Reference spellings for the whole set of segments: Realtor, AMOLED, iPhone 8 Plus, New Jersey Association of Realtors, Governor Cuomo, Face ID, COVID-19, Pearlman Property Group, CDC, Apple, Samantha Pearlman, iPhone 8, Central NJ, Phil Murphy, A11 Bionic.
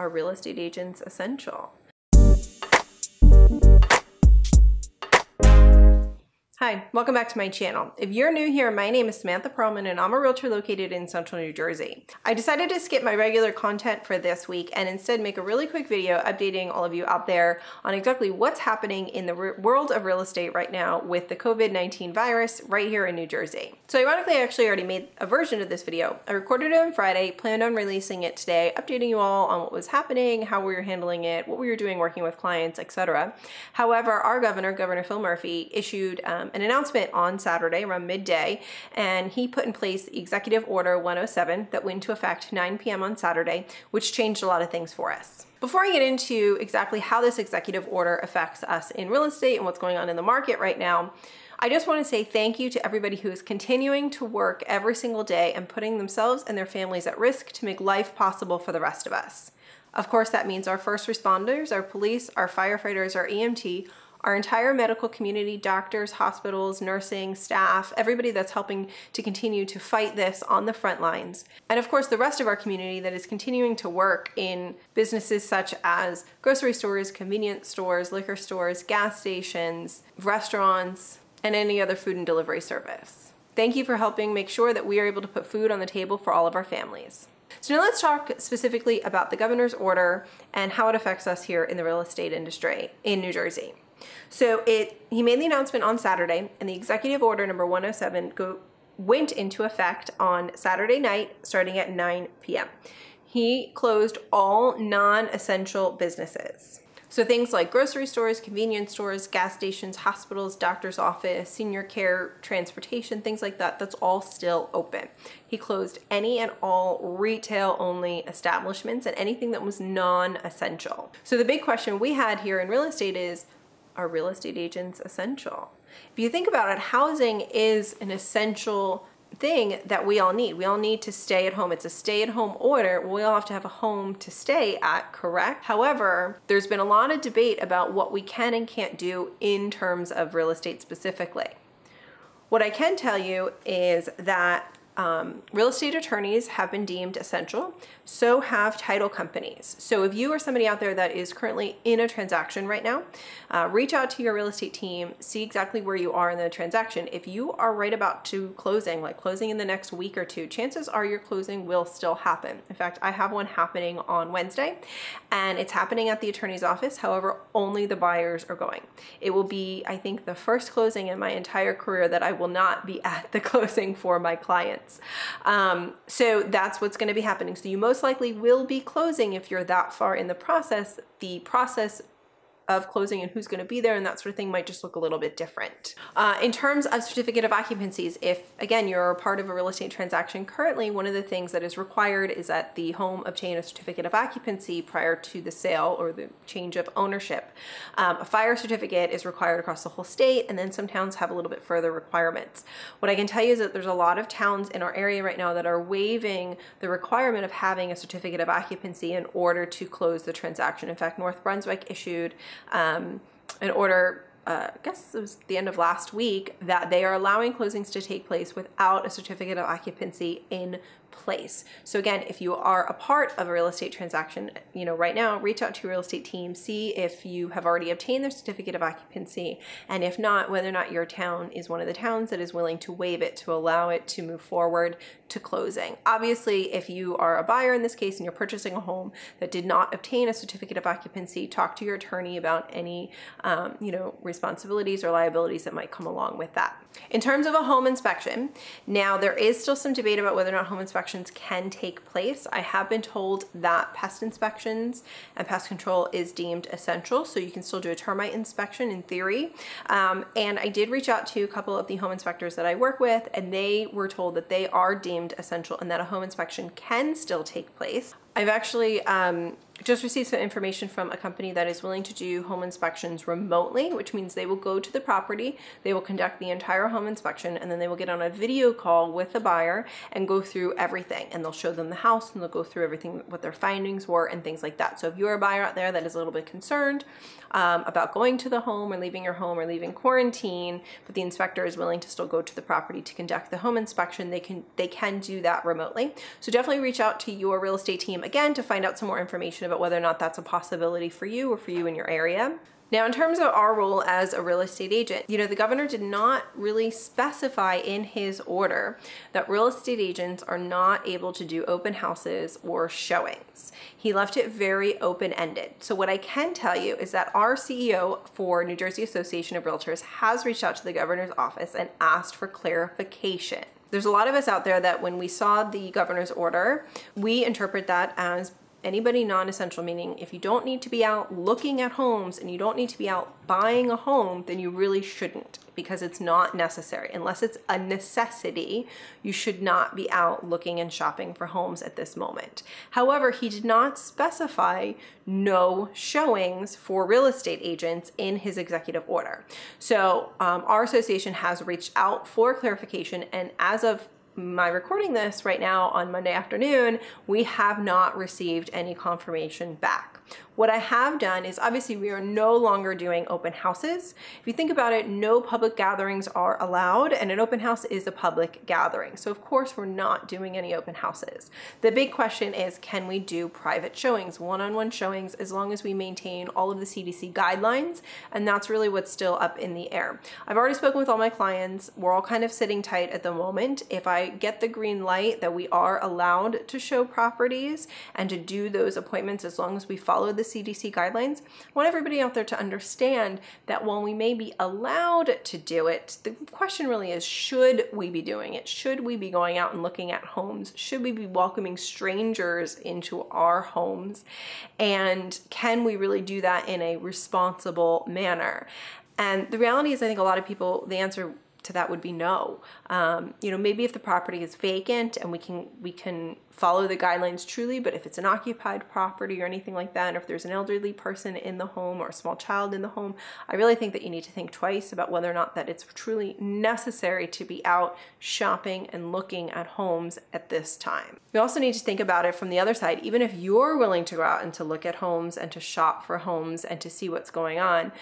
Are real estate agents essential? Hi, welcome back to my channel. If you're new here, my name is Samantha Pearlman and I'm a realtor located in Central New Jersey. I decided to skip my regular content for this week and instead make a really quick video updating all of you out there on exactly what's happening in the world of real estate right now with the COVID-19 virus right here in New Jersey. So ironically, I actually already made a version of this video. I recorded it on Friday, planned on releasing it today, updating you all on what was happening, how we were handling it, what we were doing working with clients, etc. However, our governor, Governor Phil Murphy, issued an announcement on Saturday around midday, and he put in place Executive Order 107 that went into effect 9 p.m. on Saturday, which changed a lot of things for us. Before I get into exactly how this executive order affects us in real estate and what's going on in the market right now, I just want to say thank you to everybody who is continuing to work every single day and putting themselves and their families at risk to make life possible for the rest of us. Of course, that means our first responders, our police, our firefighters, our EMT, our entire medical community, doctors, hospitals, nursing, staff, everybody that's helping to continue to fight this on the front lines. And of course, the rest of our community that is continuing to work in businesses such as grocery stores, convenience stores, liquor stores, gas stations, restaurants, and any other food and delivery service. Thank you for helping make sure that we are able to put food on the table for all of our families. So now let's talk specifically about the governor's order and how it affects us here in the real estate industry in New Jersey. So he made the announcement on Saturday, and the executive order number 107 went into effect on Saturday night starting at 9 p.m. He closed all non-essential businesses. So things like grocery stores, convenience stores, gas stations, hospitals, doctor's office, senior care, transportation, things like that, that's all still open. He closed any and all retail-only establishments and anything that was non-essential. So the big question we had here in real estate is, are real estate agents essential? If you think about it, housing is an essential thing that we all need. We all need to stay at home. It's a stay-at-home order. We all have to have a home to stay at, correct? However, there's been a lot of debate about what we can and can't do in terms of real estate specifically. What I can tell you is that real estate attorneys have been deemed essential, so have title companies. So if you are somebody out there that is currently in a transaction right now, reach out to your real estate team, see exactly where you are in the transaction. If you are right about to closing, like closing in the next week or two, chances are your closing will still happen. In fact, I have one happening on Wednesday, and it's happening at the attorney's office. However, only the buyers are going. It will be, I think, the first closing in my entire career that I will not be at the closing for my client. So that's what's going to be happening. So you most likely will be closing if you're that far in the process of closing and who's going to be there and that sort of thing might just look a little bit different. In terms of certificate of occupancies, if again you're a part of a real estate transaction currently, one of the things that is required is that the home obtain a certificate of occupancy prior to the sale or the change of ownership. A fire certificate is required across the whole state, and then some towns have a little bit further requirements. What I can tell you is that there's a lot of towns in our area right now that are waiving the requirement of having a certificate of occupancy in order to close the transaction. In fact, North Brunswick issued an order, I guess it was the end of last week, that they are allowing closings to take place without a certificate of occupancy in place. So again, if you are a part of a real estate transaction, you know, right now, reach out to your real estate team, see if you have already obtained their certificate of occupancy, and if not, whether or not your town is one of the towns that is willing to waive it to allow it to move forward to closing. Obviously, if you are a buyer in this case and you're purchasing a home that did not obtain a certificate of occupancy, talk to your attorney about any, you know, responsibilities or liabilities that might come along with that. In terms of a home inspection, now there is still some debate about whether or not home inspections can take place. I have been told that pest inspections and pest control is deemed essential, so you can still do a termite inspection in theory. And I did reach out to a couple of the home inspectors that I work with, and they were told that they are deemed essential and that a home inspection can still take place. I've actually just received some information from a company that is willing to do home inspections remotely, which means they will go to the property, they will conduct the entire home inspection, and then they will get on a video call with the buyer and go through everything. And they'll show them the house and they'll go through everything, what their findings were and things like that. So if you're a buyer out there that is a little bit concerned about going to the home or leaving your home or leaving quarantine, but the inspector is willing to still go to the property to conduct the home inspection, they can do that remotely. So definitely reach out to your real estate team again to find out some more information about about whether or not that's a possibility for you or for you in your area. Now, in terms of our role as a real estate agent, you know, the governor did not really specify in his order that real estate agents are not able to do open houses or showings. He left it very open-ended. So what I can tell you is that our CEO for New Jersey Association of Realtors has reached out to the governor's office and asked for clarification. There's a lot of us out there that when we saw the governor's order, we interpret that as anybody non-essential, meaning if you don't need to be out looking at homes and you don't need to be out buying a home, then you really shouldn't, because it's not necessary. Unless it's a necessity, you should not be out looking and shopping for homes at this moment. However, he did not specify no showings for real estate agents in his executive order. So our association has reached out for clarification, and as of my recording this right now on Monday afternoon, we have not received any confirmation back. What I have done is, obviously we are no longer doing open houses. If you think about it, no public gatherings are allowed, and an open house is a public gathering. So of course we're not doing any open houses. The big question is, can we do private showings, one-on-one showings, as long as we maintain all of the CDC guidelines? And that's really what's still up in the air. I've already spoken with all my clients. We're all kind of sitting tight at the moment. If I get the green light that we are allowed to show properties and to do those appointments as long as we follow the CDC guidelines, I want everybody out there to understand that while we may be allowed to do it, the question really is, should we be doing it? Should we be going out and looking at homes? Should we be welcoming strangers into our homes? And can we really do that in a responsible manner? And the reality is, I think a lot of people, the answer to that would be no. You know, maybe if the property is vacant and we can follow the guidelines truly, but if it's an occupied property or anything like that, and if there's an elderly person in the home or a small child in the home, I really think that you need to think twice about whether or not that it's truly necessary to be out shopping and looking at homes at this time. You also need to think about it from the other side. Even if you're willing to go out and to look at homes and to shop for homes and to see what's going on,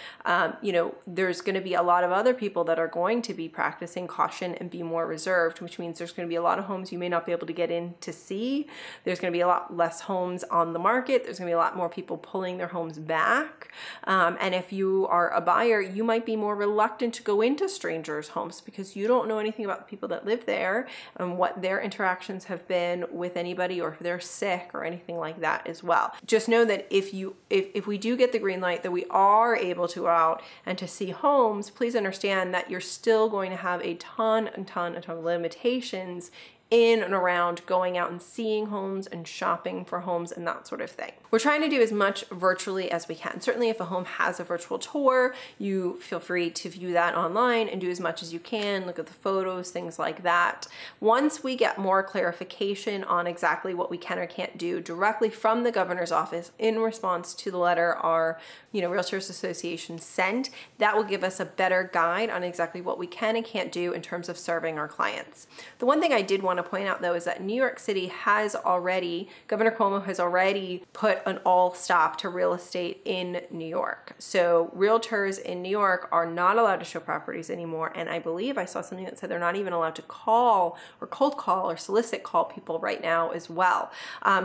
you know, there's going to be a lot of other people that are going to be practicing caution and be more reserved, which means there's going to be a lot of homes you may not be able to get in to see. There's going to be a lot less homes on the market. There's going to be a lot more people pulling their homes back. And if you are a buyer, you might be more reluctant to go into strangers' homes because you don't know anything about the people that live there and what their interactions have been with anybody, or if they're sick or anything like that as well. Just know that if we do get the green light that we are able to go out and to see homes, please understand that you're still going to have a ton of limitations in and around going out and seeing homes and shopping for homes and that sort of thing. We're trying to do as much virtually as we can. Certainly if a home has a virtual tour, you feel free to view that online and do as much as you can, look at the photos, things like that. Once we get more clarification on exactly what we can or can't do directly from the governor's office in response to the letter our Realtors Association sent, that will give us a better guide on exactly what we can and can't do in terms of serving our clients. The one thing I did want to point out though is that New York City has already, Governor Cuomo has already put an all stop to real estate in New York. So realtors in New York are not allowed to show properties anymore, and I believe I saw something that said they're not even allowed to call or cold call or solicit call people right now as well.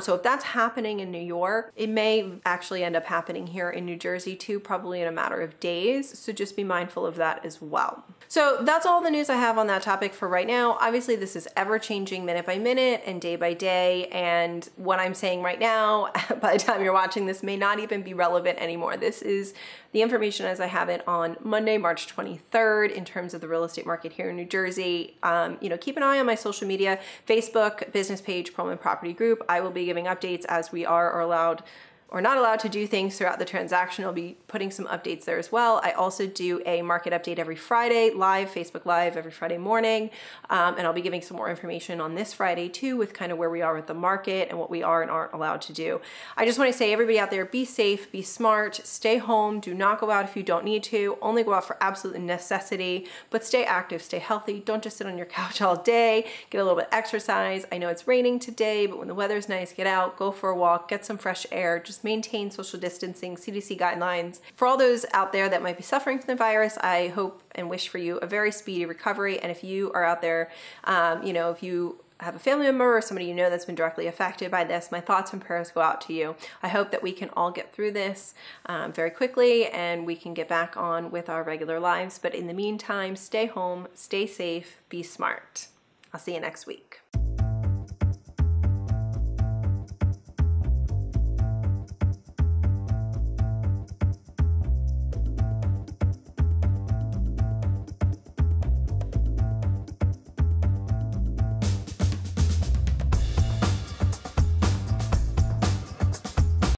So if that's happening in New York, it may actually end up happening here in New Jersey too, probably in a matter of days. So just be mindful of that as well. So that's all the news I have on that topic for right now. Obviously this is ever changing minute by minute and day by day, and what I'm saying right now, by the time you're watching this, may not even be relevant anymore. This is the information as I have it on Monday, March 23rd, in terms of the real estate market here in New Jersey. You know, keep an eye on my social media, Facebook, business page, Pearlman Property Group. I will be giving updates as we are allowed or not allowed to do things throughout the transaction. I'll be putting some updates there as well. I also do a market update every Friday, live, Facebook Live every Friday morning. And I'll be giving some more information on this Friday too, with kind of where we are with the market and what we are and aren't allowed to do. I just wanna say, everybody out there, be safe, be smart, stay home, do not go out if you don't need to, only go out for absolute necessity, but stay active, stay healthy. Don't just sit on your couch all day, get a little bit of exercise. I know it's raining today, but when the weather's nice, get out, go for a walk, get some fresh air, just maintain social distancing, CDC guidelines. For all those out there that might be suffering from the virus, I hope and wish for you a very speedy recovery. And if you are out there, if you have a family member or somebody you know that's been directly affected by this, my thoughts and prayers go out to you. I hope that we can all get through this very quickly and we can get back on with our regular lives. But in the meantime, stay home, stay safe, be smart. I'll see you next week.